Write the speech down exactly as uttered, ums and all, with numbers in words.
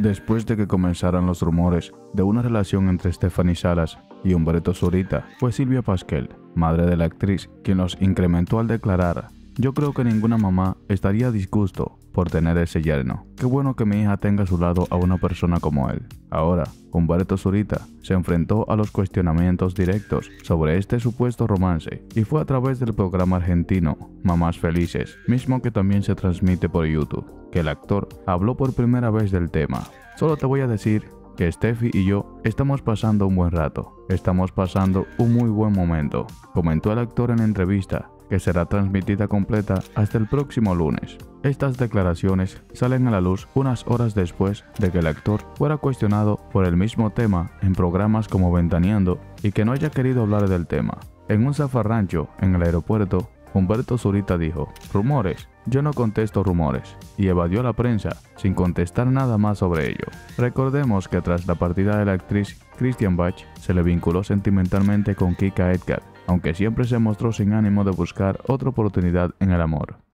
Después de que comenzaran los rumores de una relación entre Stephanie Salas y Humberto Zurita, fue Silvia Pasquel, madre de la actriz, quien los incrementó al declarar: "Yo creo que ninguna mamá estaría a disgusto por tener ese yerno. Qué bueno que mi hija tenga a su lado a una persona como él". Ahora, Humberto Zurita se enfrentó a los cuestionamientos directos sobre este supuesto romance, y fue a través del programa argentino Mamás Felices, mismo que también se transmite por YouTube, que el actor habló por primera vez del tema. "Solo te voy a decir que Steffi y yo estamos pasando un buen rato, estamos pasando un muy buen momento", comentó el actor en la entrevista, que será transmitida completa hasta el próximo lunes. Estas declaraciones salen a la luz unas horas después de que el actor fuera cuestionado por el mismo tema en programas como Ventaneando y que no haya querido hablar del tema. En un zafarrancho en el aeropuerto, Humberto Zurita dijo: "Rumores, yo no contesto rumores", y evadió a la prensa sin contestar nada más sobre ello. Recordemos que tras la partida de la actriz Christian Bach, se le vinculó sentimentalmente con Kika Edgar, aunque siempre se mostró sin ánimo de buscar otra oportunidad en el amor.